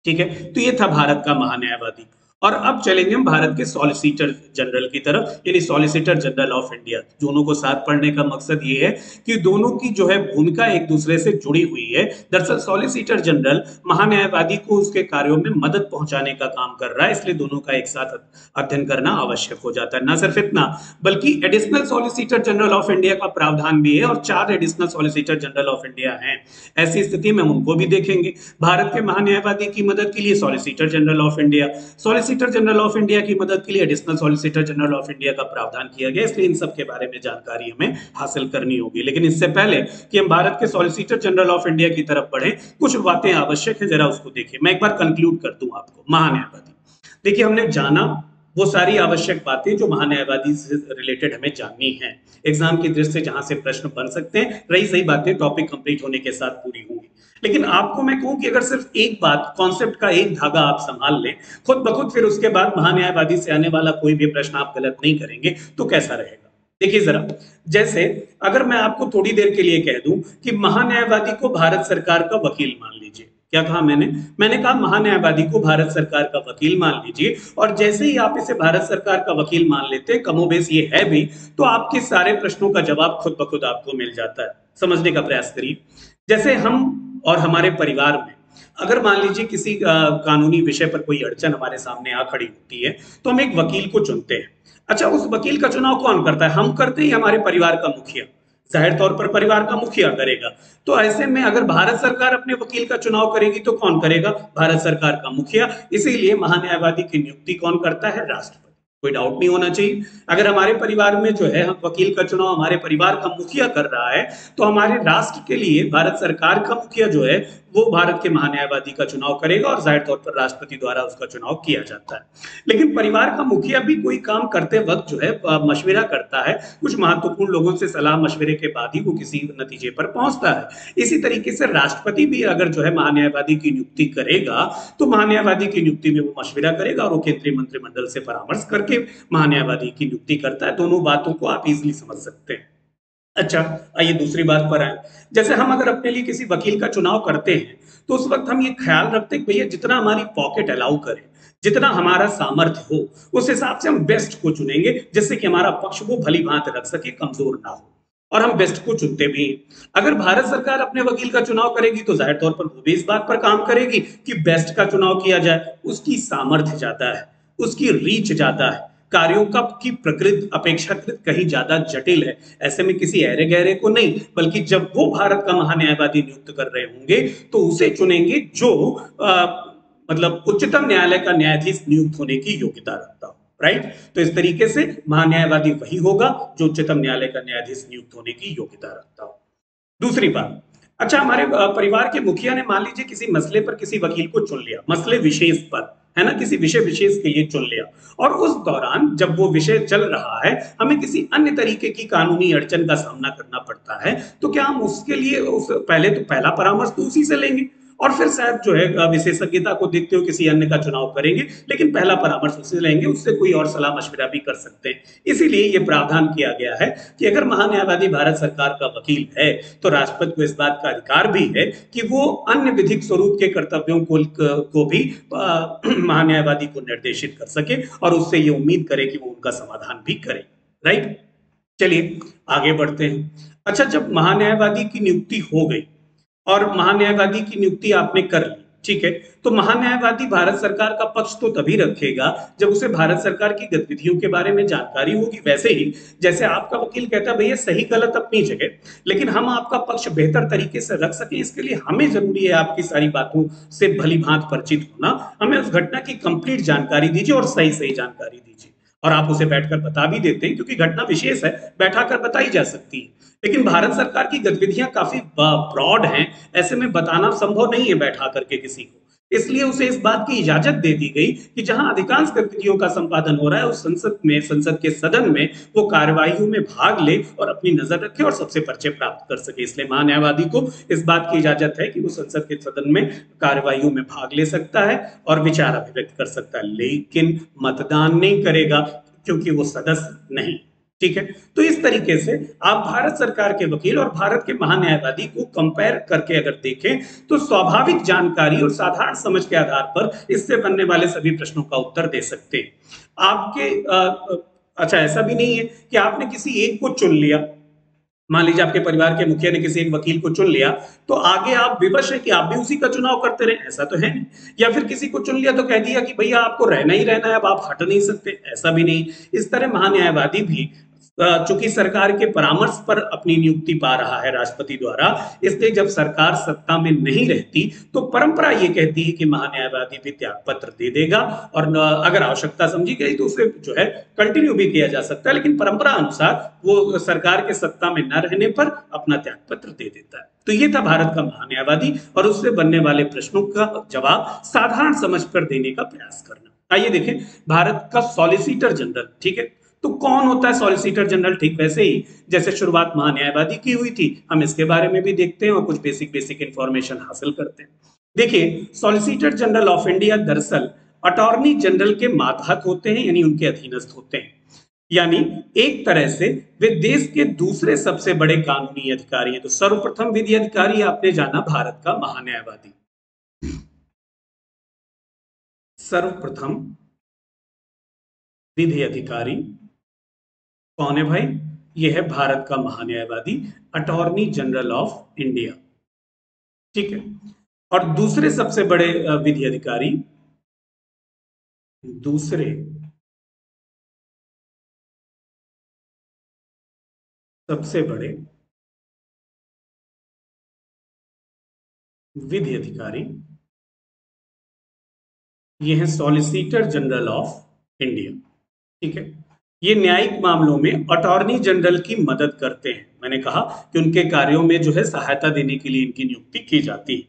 ठीक है, तो ये था भारत का महान्यायवादी। और अब चलेंगे हम भारत के सॉलिसिटर जनरल की तरफ, यानी सॉलिसिटर जनरल ऑफ इंडिया। दोनों को साथ पढ़ने का मकसद ये है कि दोनों की जो है भूमिका एक दूसरे से जुड़ी हुई है। दरअसल सॉलिसिटर जनरल महान्यायवादी को उसके कार्यों में मदद पहुंचाने का काम कर रहा है, इसलिए दोनों का एक साथ अध्ययन करना आवश्यक हो जाता है। न सिर्फ इतना, बल्कि एडिशनल सॉलिसिटर जनरल of India का प्रावधान भी है और 4 एडिशनल सॉलिसिटर जनरल of India है। ऐसी स्थिति में हम उनको भी देखेंगे। भारत के महान्यायवादी की मदद के लिए solicitor general of India, solicitor general of India की मदद के लिए एडिशनल सॉलिसिटर जनरल of India का प्रावधान किया गया, इसलिए इन सब के बारे में जानकारी हमें हासिल करनी होगी। लेकिन इससे पहले कि हम भारत के सॉलिसिटर जनरल ऑफ इंडिया की तरफ बढ़े, कुछ बातें आवश्यक है, जरा उसको देखें। मैं एक बार कंक्लूड कर दूं आपको महान्यायवादी। देखिए, हमने जाना वो सारी आवश्यक बातें जो महान्यायवादी से रिलेटेड हमें जाननी है, एग्जाम की दृष्टि से जहां से प्रश्न बन सकते हैं। रही सही बातें टॉपिक कंप्लीट होने के साथ पूरी होंगी। लेकिन आपको मैं कहूं कि अगर सिर्फ एक बात, कॉन्सेप्ट का एक धागा आप संभाल लें, खुद ब खुद फिर उसके बाद महान्यायवादी से आने वाला कोई भी प्रश्न आप गलत नहीं करेंगे तो कैसा रहेगा। देखिए जरा, जैसे अगर मैं आपको थोड़ी देर के लिए कह दूं कि महान्यायवादी को भारत सरकार का वकील मान लीजिए। क्या कहा मैंने कहा महान्यायवादी को भारत सरकार का वकील मान लीजिए। और जैसे ही आप इसे भारत सरकार का वकील मान लेते हैं, कमोबेश ये है भी, तो आपके सारे प्रश्नों का जवाब खुद ब खुद आपको मिल जाता है। समझने का प्रयास करिए। जैसे हम और हमारे परिवार में अगर मान लीजिए किसी कानूनी विषय पर कोई अड़चन हमारे सामने आ खड़ी होती है, तो हम एक वकील को चुनते हैं। अच्छा, उस वकील का चुनाव कौन करता है? हम करते हैं, हमारे परिवार का मुखिया, जाहिर तौर पर परिवार का मुखिया करेगा। तो ऐसे में अगर भारत सरकार अपने वकील का चुनाव करेगी तो कौन करेगा? भारत सरकार का मुखिया। इसीलिए महान्यायवादी की नियुक्ति कौन करता है? राष्ट्रपति। कोई डाउट नहीं होना चाहिए। अगर हमारे परिवार में जो है वकील का चुनाव हमारे परिवार का मुखिया कर रहा है, तो हमारे राष्ट्र के लिए भारत सरकार का मुखिया जो है वो भारत के महान्यायवादी का चुनाव करेगा और जाहिर तौर पर राष्ट्रपति द्वारा उसका चुनाव किया जाता है। लेकिन परिवार का मुखिया भी कोई काम करते वक्त जो है मशविरा करता है, कुछ महत्वपूर्ण लोगों से सलाह मशविरे के बाद ही वो किसी नतीजे पर पहुंचता है। इसी तरीके से राष्ट्रपति भी अगर जो है महान्यायवादी की नियुक्ति करेगा, तो महान्यायवादी की नियुक्ति में वो मशविरा करेगा और वो केंद्रीय मंत्रिमंडल से परामर्श करके महान्यायवादी की नियुक्ति करता है। दोनों बातों को आप इजिली समझ सकते हैं। अच्छा आइए दूसरी बात पर आए। जैसे हम अगर अपने लिए किसी वकील का चुनाव करते हैं तो उस वक्त हम ये ख्याल रखते हैं भैया जितना हमारी पॉकेट अलाउ करे, जितना हमारा सामर्थ्य हो, उस हिसाब से हम बेस्ट को चुनेंगे जिससे कि हमारा पक्ष को भली भांति रख सके, कमजोर ना हो, और हम बेस्ट को चुनते भी हैं। अगर भारत सरकार अपने वकील का चुनाव करेगी तो जाहिर तौर पर वो भी इस बात पर काम करेगी कि बेस्ट का चुनाव किया जाए। उसकी सामर्थ्य ज्यादा है, उसकी रीच ज्यादा है, कार्यों का की प्रकृति अपेक्षाकृत कहीं ज्यादा जटिल है। ऐसे में किसी ऐरे गहरे को नहीं, बल्कि जब वो भारत का महान्यायवादी नियुक्त कर रहे होंगे तो उसे चुनेंगे जो मतलब उच्चतम न्यायालय का न्यायाधीश नियुक्त होने की योग्यता रखता हो, राइट। तो इस तरीके से महान्यायवादी वही होगा जो उच्चतम न्यायालय का न्यायाधीश नियुक्त होने की योग्यता रखता हो। दूसरी बात, अच्छा हमारे परिवार के मुखिया ने मान लीजिए किसी मसले पर किसी वकील को चुन लिया, मसले विशेष पर, है ना, किसी विषय विशेष के लिए चुन लिया, और उस दौरान जब वो विषय चल रहा है हमें किसी अन्य तरीके की कानूनी अड़चन का सामना करना पड़ता है, तो क्या हम उसके लिए पहला परामर्श तो उसी से लेंगे और फिर शायद जो है विशेषज्ञता को देखते हुए किसी अन्य का चुनाव करेंगे, लेकिन पहला परामर्श उससे लेंगे, उससे कोई और सलाह मशविरा भी कर सकते हैं। इसीलिए ये प्रावधान किया गया है कि अगर महान्यायवादी भारत सरकार का वकील है तो राष्ट्रपति को इस बात का अधिकार भी है कि वो अन्य विधिक स्वरूप के कर्तव्यों को भी महान्यायवादी को निर्देशित कर सके और उससे ये उम्मीद करे कि वो उनका समाधान भी करे, राइट। चलिए आगे बढ़ते हैं। अच्छा, जब महान्यायवादी की नियुक्ति हो गई और महान्यायवादी की नियुक्ति आपने कर ली, ठीक है, तो महान्यायवादी भारत सरकार का पक्ष तो तभी रखेगा जब उसे भारत सरकार की गतिविधियों के बारे में जानकारी होगी। वैसे ही जैसे आपका वकील कहता है भैया सही गलत अपनी जगह, लेकिन हम आपका पक्ष बेहतर तरीके से रख सके इसके लिए हमें जरूरी है आपकी सारी बातों से भलीभांति परिचित होना। हमें उस घटना की कंप्लीट जानकारी दीजिए और सही सही जानकारी दीजिए, और आप उसे बैठकर बता भी देते हैं क्योंकि घटना विशेष है, बैठा कर बताई जा सकती है। लेकिन भारत सरकार की गतिविधियां काफी ब्रॉड हैं, ऐसे में बताना संभव नहीं है बैठा करके किसी को, इसलिए उसे इस बात की इजाजत दे दी गई कि जहां अधिकांश गतिविधियों का संपादन हो रहा है उस संसद के सदन में वो कार्यवाही में भाग ले और अपनी नजर रखे और सबसे परिचय प्राप्त कर सके। इसलिए महान्यायवादी को इस बात की इजाजत है कि वो संसद के सदन में कार्यवाही में भाग ले सकता है और विचार अभिव्यक्त कर सकता है, लेकिन मतदान नहीं करेगा क्योंकि वो सदस्य नहीं, ठीक है। तो इस तरीके से आप भारत सरकार के वकील और भारत के महान्यायवादी को कंपेयर करके अगर देखें तो स्वाभाविक जानकारी और साधारण समझ के आधार पर इससे बनने वाले सभी प्रश्नों का उत्तर दे सकते हैं आपके। अच्छा, ऐसा भी नहीं है कि आपने किसी एक को चुन लिया, मान लीजिए आपके परिवार के मुखिया ने किसी एक वकील को चुन लिया तो आगे आप विवश है कि आप भी उसी का चुनाव करते रहे, ऐसा तो है नहीं। या फिर किसी को चुन लिया तो कह दिया कि भैया आपको रहना ही रहना है, अब आप हट नहीं सकते, ऐसा भी नहीं। इस तरह महान्यायवादी भी चूंकि सरकार के परामर्श पर अपनी नियुक्ति पा रहा है राष्ट्रपति द्वारा, इसलिए जब सरकार सत्ता में नहीं रहती तो परंपरा ये कहती है कि महान्यायवादी भी त्यागपत्र दे देगा और अगर आवश्यकता समझी गई तो उसे जो है कंटिन्यू भी किया जा सकता है, लेकिन परंपरा अनुसार वो सरकार के सत्ता में न रहने पर अपना त्यागपत्र दे देता है। तो ये था भारत का महान्यायवादी और उससे बनने वाले प्रश्नों का जवाब साधारण समझ पर देने का प्रयास करना। आइए देखें भारत का सॉलिसिटर जनरल, ठीक है, तो कौन होता है सॉलिसिटर जनरल। ठीक वैसे ही जैसे शुरुआत महान्यायवादी की हुई थी, हम इसके बारे में भी देखते हैं और कुछ बेसिक इंफॉर्मेशन हासिल करते हैं। देखिए सॉलिसिटर जनरल ऑफ इंडिया दरअसल अटॉर्नी जनरल के मातहत होते हैं, यानी उनके अधीनस्थ होते हैं, यानी एक तरह से वे देश के दूसरे सबसे बड़े कानूनी अधिकारी हैं। तो सर्वप्रथम विधि अधिकारी आपने जाना भारत का महान्यायवादी, सर्वप्रथम विधि अधिकारी कौन है भाई, यह है भारत का महान्यायवादी अटॉर्नी जनरल ऑफ इंडिया, ठीक है। और दूसरे सबसे बड़े विधि अधिकारी, दूसरे सबसे बड़े विधि अधिकारी यह है सॉलिसिटर जनरल ऑफ इंडिया, ठीक है। ये न्यायिक मामलों में अटॉर्नी जनरल की मदद करते हैं, मैंने कहा कि उनके कार्यों में जो है सहायता देने के लिए इनकी नियुक्ति की जाती है।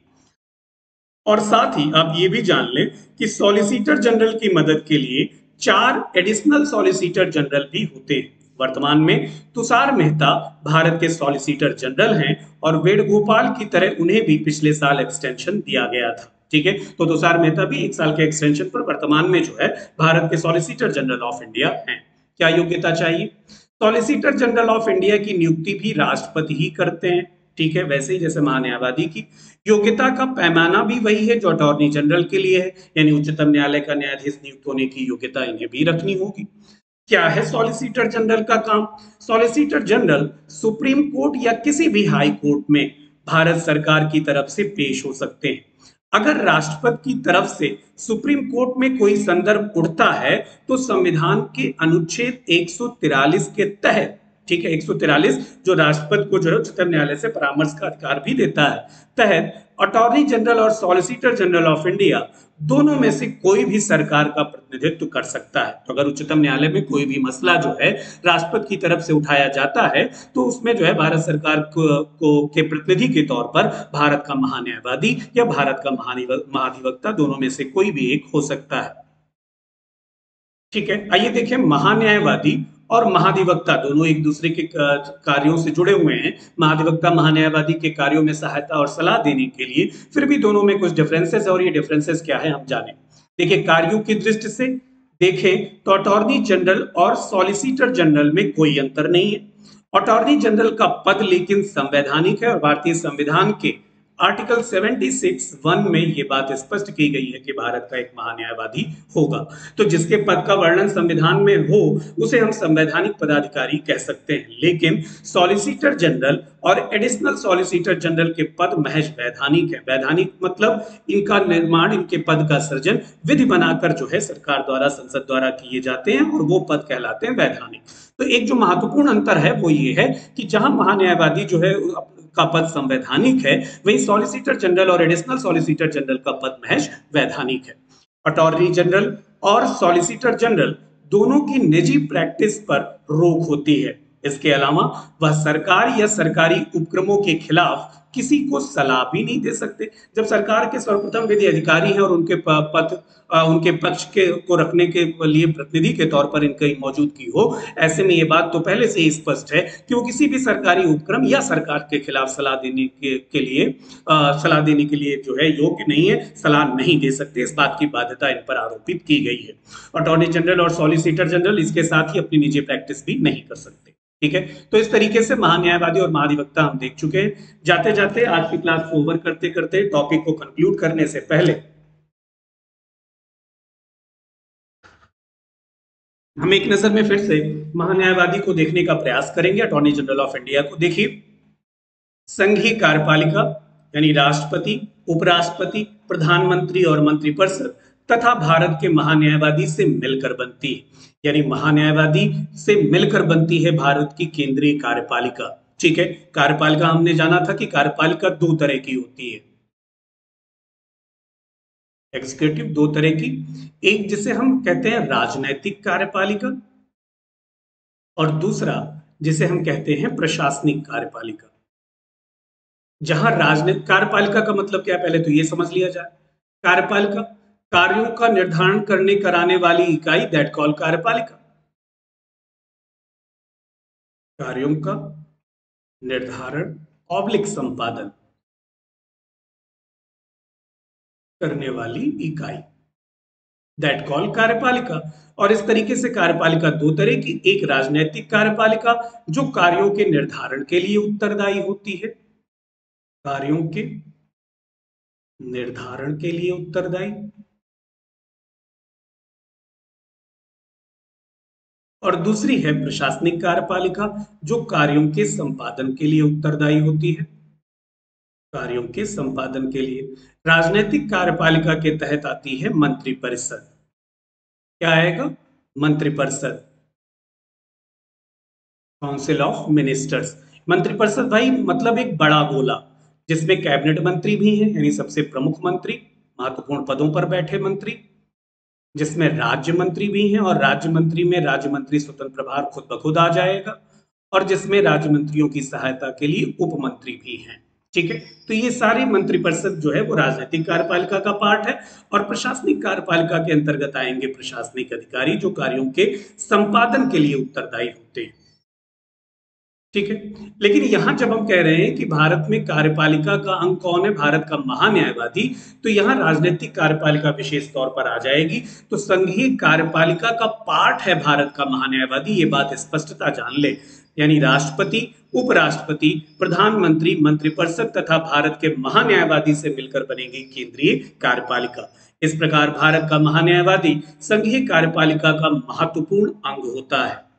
और साथ ही आप ये भी जान लें कि सॉलिसिटर जनरल की मदद के लिए 4 एडिशनल सॉलिसिटर जनरल भी होते हैं। वर्तमान में तुषार मेहता भारत के सॉलिसिटर जनरल हैं और वेणुगोपाल की तरह उन्हें भी पिछले साल एक्सटेंशन दिया गया था, ठीक है। तो तुषार मेहता भी 1 साल के एक्सटेंशन पर वर्तमान में जो है भारत के सॉलिसिटर जनरल ऑफ इंडिया हैं। क्या योग्यता चाहिए, सॉलिसिटर जनरल ऑफ इंडिया की नियुक्ति भी राष्ट्रपति ही करते हैं, ठीक है, वैसे ही जैसे महान्यायवादी की। योग्यता का पैमाना भी वही है जो अटॉर्नी जनरल के लिए है, यानी उच्चतम न्यायालय का न्यायाधीश नियुक्त होने की योग्यता इन्हें भी रखनी होगी। क्या है सॉलिसिटर जनरल का काम? सॉलिसिटर जनरल सुप्रीम कोर्ट या किसी भी हाई कोर्ट में भारत सरकार की तरफ से पेश हो सकते हैं। अगर राष्ट्रपति की तरफ से सुप्रीम कोर्ट में कोई संदर्भ उठता है तो संविधान के अनुच्छेद 143 के तहत, ठीक है, 143 जो राष्ट्रपति को जो है उच्चतम न्यायालय से परामर्श का अधिकार भी देता है, तहत अटॉर्नी जनरल और सॉलिसिटर जनरल ऑफ इंडिया दोनों में से कोई भी सरकार का प्रतिनिधित्व कर सकता है। तो अगर उच्चतम न्यायालय में कोई भी मसला जो है राष्ट्रपति की तरफ से उठाया जाता है तो उसमें जो है भारत सरकार के प्रतिनिधि के तौर पर भारत का महान्यायवादी या भारत का महाधिवक्ता दोनों में से कोई भी एक हो सकता है, ठीक है। आइए देखें, महान्यायवादी और महाधिवक्ता दोनों एक दूसरे के कार्यों से जुड़े हुए हैं। महाधिवक्ता महान्यायवादी के कार्यों में सहायता और सलाह देने के लिए, फिर भी दोनों में कुछ डिफरेंसेस है, और ये डिफरेंसेस क्या है हम जानें। देखिए, कार्यों की दृष्टि से देखें तो अटॉर्नी जनरल और सॉलिसिटर जनरल में कोई अंतर नहीं है। अटॉर्नी जनरल का पद लेकिन संवैधानिक है और भारतीय संविधान के आर्टिकल 76(1) में ये बात स्पष्ट की गई है कि भारत का एक महान्यायवादी होगा, तो जिसके पद का वर्णन संविधान में हो उसे हम संवैधानिक पदाधिकारी कह सकते हैं। लेकिन सॉलिसिटर जनरल और एडिशनल सॉलिसिटर जनरल के पद महज वैधानिक है। वैधानिक मतलब इनका निर्माण, इनके पद का सृजन विधि बनाकर जो है सरकार द्वारा, संसद द्वारा किए जाते हैं और वो पद कहलाते हैं वैधानिक। तो एक जो महत्वपूर्ण अंतर है वो ये है कि जहां महान्यायवादी जो है का पद संवैधानिक है, वही सॉलिसिटर जनरल और एडिशनल सॉलिसिटर जनरल का पद महज वैधानिक है। अटॉर्नी जनरल और सॉलिसिटर जनरल दोनों की निजी प्रैक्टिस पर रोक होती है। इसके अलावा वह सरकार या सरकारी उपक्रमों के खिलाफ किसी को सलाह भी नहीं दे सकते। जब सरकार के सर्वप्रथम विधि अधिकारी हैं और उनके पक्ष को रखने के लिए प्रतिनिधि के तौर पर इनकी मौजूदगी हो, ऐसे में ये बात तो पहले से ही स्पष्ट है कि वो किसी भी सरकारी उपक्रम या सरकार के खिलाफ सलाह देने के लिए जो है योग्य नहीं है, सलाह नहीं दे सकते। इस बात की बाध्यता इन पर आरोपित की गई है। अटॉर्नी जनरल और सॉलिसिटर जनरल इसके साथ ही अपनी निजी प्रैक्टिस भी नहीं कर सकते, ठीक है। तो इस तरीके से महान्यायवादी और महाधिवक्ता हम देख चुके हैं। जाते जाते आज की क्लास को ओवर करते करते टॉपिक को कंक्लूड करने से पहले हम एक नजर में फिर से महान्यायवादी को देखने का प्रयास करेंगे, अटॉर्नी जनरल ऑफ इंडिया को। देखिए, संघीय कार्यपालिका यानी राष्ट्रपति, उपराष्ट्रपति, प्रधानमंत्री और मंत्रिपरिषद तथा भारत के महान्यायवादी से मिलकर बनती है, यानी महान्यायवादी से मिलकर बनती है भारत की केंद्रीय कार्यपालिका, ठीक है। कार्यपालिका हमने जाना था कि कार्यपालिका दो तरह की होती है, एग्जीक्यूटिव दो तरह की, एक जिसे हम कहते हैं राजनैतिक कार्यपालिका और दूसरा जिसे हम कहते हैं प्रशासनिक कार्यपालिका। जहां राजनीतिक कार्यपालिका का मतलब क्या, पहले तो यह समझ लिया जाए। कार्यपालिका कार्यों का निर्धारण कराने वाली इकाई, दैट कॉल कार्यपालिका। कार्यों का निर्धारण ऑब्लिक संपादन करने वाली इकाई, दैट कॉल कार्यपालिका। और इस तरीके से कार्यपालिका दो तरह की, एक राजनैतिक कार्यपालिका जो कार्यों के निर्धारण के लिए उत्तरदायी होती है, कार्यों के निर्धारण के लिए उत्तरदायी, और दूसरी है प्रशासनिक कार्यपालिका जो कार्यों के संपादन के लिए उत्तरदायी होती है, कार्यों के संपादन के लिए। राजनीतिक कार्यपालिका के तहत आती है मंत्रिपरिषद। क्या आएगा? मंत्रिपरिषद, काउंसिल ऑफ मिनिस्टर्स। मंत्रिपरिषद भाई मतलब एक बड़ा गोला जिसमें कैबिनेट मंत्री भी हैं, यानी सबसे प्रमुख मंत्री, महत्वपूर्ण पदों पर बैठे मंत्री, जिसमें राज्य मंत्री भी हैं, और राज्य मंत्री में राज्य मंत्री स्वतंत्र प्रभार खुद ब खुद आ जाएगा, और जिसमें राज्य मंत्रियों की सहायता के लिए उप मंत्री भी हैं, ठीक है। तो ये सारी मंत्रिपरिषद जो है वो राजनीतिक कार्यपालिका का पार्ट है। और प्रशासनिक कार्यपालिका के अंतर्गत आएंगे प्रशासनिक अधिकारी जो कार्यों के संपादन के लिए उत्तरदायी होते हैं। ठीक है। लेकिन यहाँ जब हम कह रहे हैं कि भारत में कार्यपालिका का अंग कौन है, भारत का महान्यायवादी, तो यहाँ राजनीतिक कार्यपालिका विशेष तौर पर आ जाएगी। तो संघीय कार्यपालिका का पार्ट है भारत का महान्यायवादी, ये बात स्पष्टता जान ले। यानी राष्ट्रपति, उपराष्ट्रपति, प्रधानमंत्री, मंत्रिपरिषद तथा भारत के महान्यायवादी से मिलकर बनेगी केंद्रीय कार्यपालिका। इस प्रकार भारत का महान्यायवादी संघीय कार्यपालिका का महत्वपूर्ण अंग होता है।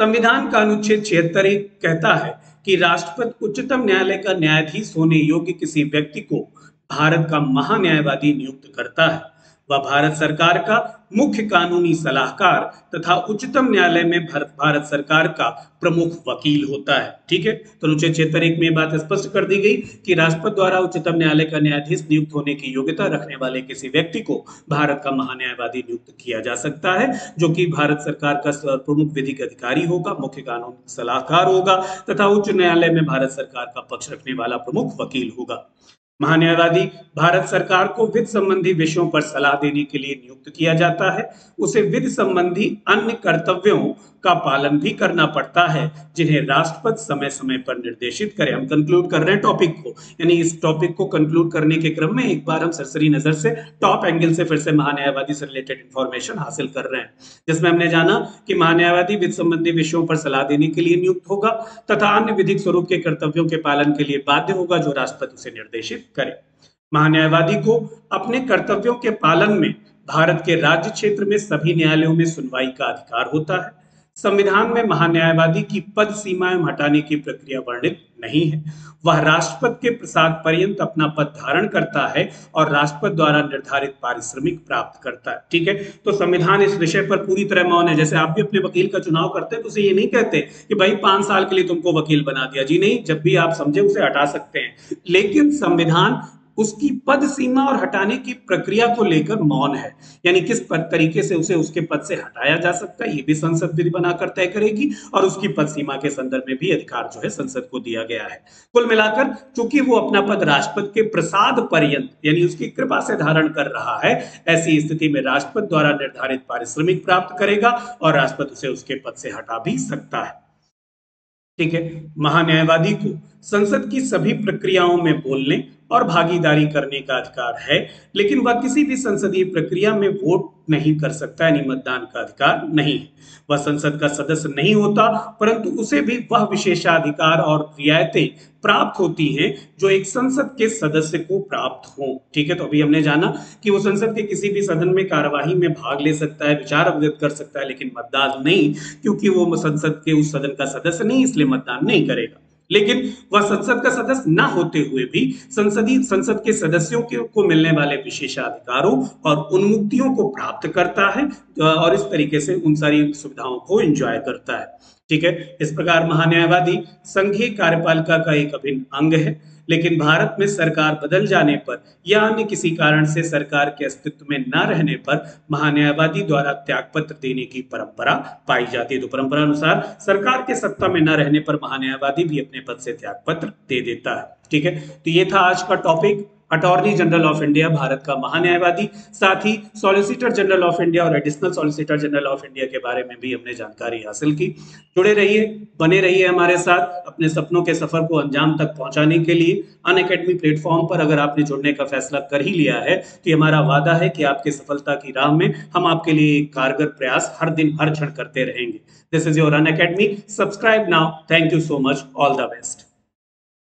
संविधान का अनुच्छेद 76 कहता है कि राष्ट्रपति उच्चतम न्यायालय का न्यायाधीश होने योग्य किसी व्यक्ति को भारत का महान्यायवादी नियुक्त करता है। वह भारत सरकार का मुख्य कानूनी सलाहकार तथा उच्चतम न्यायालय में भारत सरकार का प्रमुख वकील होता है। ठीक है, तो अनुच्छेद 76 में बात स्पष्ट कर दी गई कि राष्ट्रपति द्वारा उच्चतम न्यायालय का न्यायाधीश नियुक्त होने की योग्यता रखने वाले किसी व्यक्ति को भारत का महान्यायवादी नियुक्त किया जा सकता है, जो कि भारत सरकार का प्रमुख विधिक अधिकारी होगा, मुख्य कानूनी सलाहकार होगा तथा उच्च न्यायालय में भारत सरकार का पक्ष रखने वाला प्रमुख वकील होगा। महान्यायवादी भारत सरकार को वित्त संबंधी विषयों पर सलाह देने के लिए नियुक्त किया जाता है। उसे वित्त संबंधी अन्य कर्तव्यों का पालन भी करना पड़ता है, जिन्हें राष्ट्रपति समय समय पर निर्देशित करें। हम कंक्लूड कर रहे हैं टॉपिक को, यानी इस टॉपिक को कंक्लूड करने के क्रम में एक बार हम सरसरी नजर से, टॉप एंगल से फिर से महान्यायवादी से रिलेटेड इंफॉर्मेशन हासिल कर रहे हैं, जिसमें हमने जाना कि महान्यायवादी वित्त संबंधी विषयों पर सलाह देने के लिए नियुक्त होगा तथा अन्य विधिक स्वरूप के कर्तव्यों के पालन के लिए बाध्य होगा जो राष्ट्रपति उसे निर्देशित करें। महान्यायवादी को अपने कर्तव्यों के पालन में भारत के राज्य क्षेत्र में सभी न्यायालयों में सुनवाई का अधिकार होता है। संविधान में महान्यायवादी की पद सीमाएं हटाने की प्रक्रिया वर्णित नहीं है। वह राष्ट्रपति के प्रसाद पर्यंत अपना पद धारण करता है और राष्ट्रपति द्वारा निर्धारित पारिश्रमिक प्राप्त करता है। ठीक है, तो संविधान इस विषय पर पूरी तरह मौन है। जैसे आप भी अपने वकील का चुनाव करते हैं तो उसे ये नहीं कहते कि भाई 5 साल के लिए तुमको वकील बना दिया, जी नहीं, जब भी आप समझे उसे हटा सकते हैं। लेकिन संविधान उसकी पद सीमा और हटाने की प्रक्रिया को लेकर मौन है, यानी किस तरीके से उसे उसके पद से हटाया जा सकता है ये भी संसद विधि बनाकर तय करेगी, और उसकी पद सीमा के संदर्भ में भी अधिकार जो है संसद को दिया गया है। कुल मिलाकर चूंकि वो अपना पद राष्ट्रपति के प्रसाद पर्यंत, यानी उसकी कृपा से धारण कर रहा है, ऐसी स्थिति में राष्ट्रपति द्वारा निर्धारित पारिश्रमिक प्राप्त करेगा और राष्ट्रपति उसे उसके पद से हटा भी सकता है। ठीक है, महान्यायवादी को संसद की सभी प्रक्रियाओं में बोलने और भागीदारी करने का अधिकार है, लेकिन वह किसी भी संसदीय प्रक्रिया में वोट नहीं कर सकता, यानी मतदान का अधिकार नहीं है। वह संसद का सदस्य नहीं होता, परंतु उसे भी वह विशेषाधिकार और रियायतें प्राप्त होती हैं जो एक संसद के सदस्य को प्राप्त हो। ठीक है, तो अभी हमने जाना कि वो संसद के किसी भी सदन में कार्यवाही में भाग ले सकता है, विचार अवगत कर सकता है, लेकिन मतदान नहीं, क्योंकि वो संसद के उस सदन का सदस्य नहीं, इसलिए मतदान नहीं करेगा। लेकिन वह संसद का सदस्य ना होते हुए भी संसद के सदस्यों को मिलने वाले विशेषाधिकारों और उन्मुक्तियों को प्राप्त करता है और इस तरीके से उन सारी सुविधाओं को एंजॉय करता है। ठीक है, इस प्रकार महान्यायवादी संघीय कार्यपालिका का एक अभिन्न अंग है। लेकिन भारत में सरकार बदल जाने पर या अन्य किसी कारण से सरकार के अस्तित्व में न रहने पर महान्यायवादी द्वारा त्यागपत्र देने की परंपरा पाई जाती है। तो परंपरा अनुसार सरकार के सत्ता में न रहने पर महान्यायवादी भी अपने पद से त्यागपत्र दे देता है। ठीक है, तो ये था आज का topic, attorney general of India, Bharat का महान्यायवादी। साथ ही सॉलिसिटर जनरल ऑफ इंडिया और एडिशनल सॉलिसिटर जनरल of India के बारे में भी हमने जानकारी हासिल की। जुड़े रहिए, बने रहिए हमारे साथ अपने सपनों के सफर को अंजाम तक पहुंचाने के लिए। अनअकैडमी प्लेटफॉर्म पर अगर आपने जुड़ने का फैसला कर ही लिया है तो ये हमारा वादा है कि आपके सफलता की राह में हम आपके लिए एक कारगर प्रयास हर दिन हर क्षण करते रहेंगे। This is your Unacademy. subscribe now. Thank you so much. All the best.